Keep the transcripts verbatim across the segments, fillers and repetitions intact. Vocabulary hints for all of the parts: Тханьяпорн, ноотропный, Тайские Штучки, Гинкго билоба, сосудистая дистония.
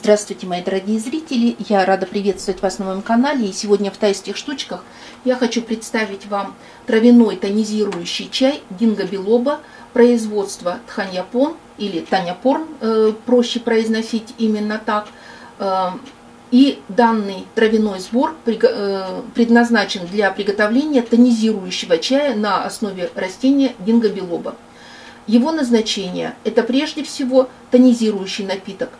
Здравствуйте, мои дорогие зрители! Я рада приветствовать вас на моем канале. И сегодня в Тайских Штучках я хочу представить вам травяной тонизирующий чай гинкго билоба производства Тханьяпорн или Тханьяпорн, э, проще произносить именно так. Э, и данный травяной сбор при, э, предназначен для приготовления тонизирующего чая на основе растения гинкго билоба. Его назначение – это прежде всего тонизирующий напиток.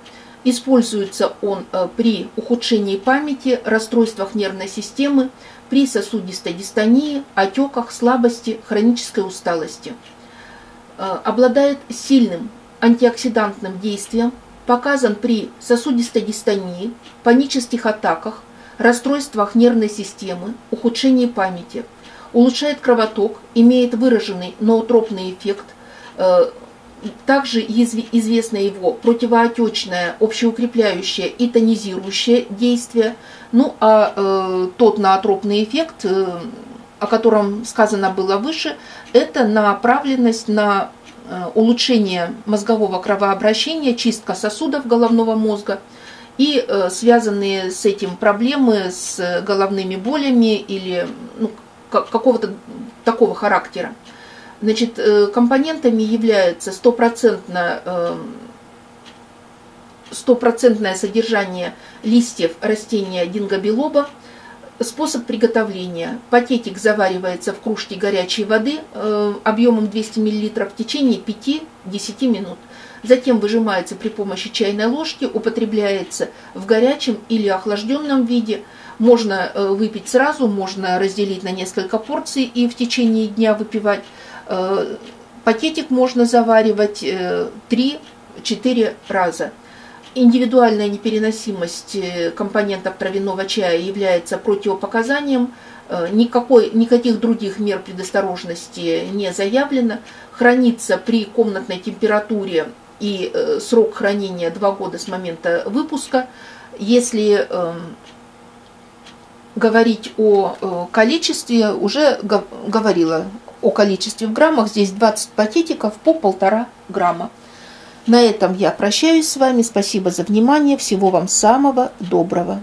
Используется он при ухудшении памяти, расстройствах нервной системы, при сосудистой дистонии, отеках, слабости, хронической усталости. Обладает сильным антиоксидантным действием, показан при сосудистой дистонии, панических атаках, расстройствах нервной системы, ухудшении памяти. Улучшает кровоток, имеет выраженный ноотропный эффект. Также известно его противоотечное, общеукрепляющее и тонизирующее действие. Ну а э, тот ноотропный эффект, э, о котором сказано было выше, это направленность на э, улучшение мозгового кровообращения, чистка сосудов головного мозга и э, связанные с этим проблемы с головными болями или ну, какого-то такого характера. Значит, компонентами является стопроцентное содержание листьев растения гинкго билоба. Способ приготовления. Пакетик заваривается в кружке горячей воды объемом двести миллилитров в течение пяти-десяти минут. Затем выжимается при помощи чайной ложки, употребляется в горячем или охлажденном виде. Можно выпить сразу, можно разделить на несколько порций и в течение дня выпивать. Пакетик можно заваривать три-четыре раза. Индивидуальная непереносимость компонентов травяного чая является противопоказанием. Никакой, никаких других мер предосторожности не заявлено. Хранится при комнатной температуре и срок хранения два года с момента выпуска. Если говорить о количестве, уже говорила о количестве в граммах. Здесь двадцать пакетиков по полтора грамма. На этом я прощаюсь с вами. Спасибо за внимание. Всего вам самого доброго.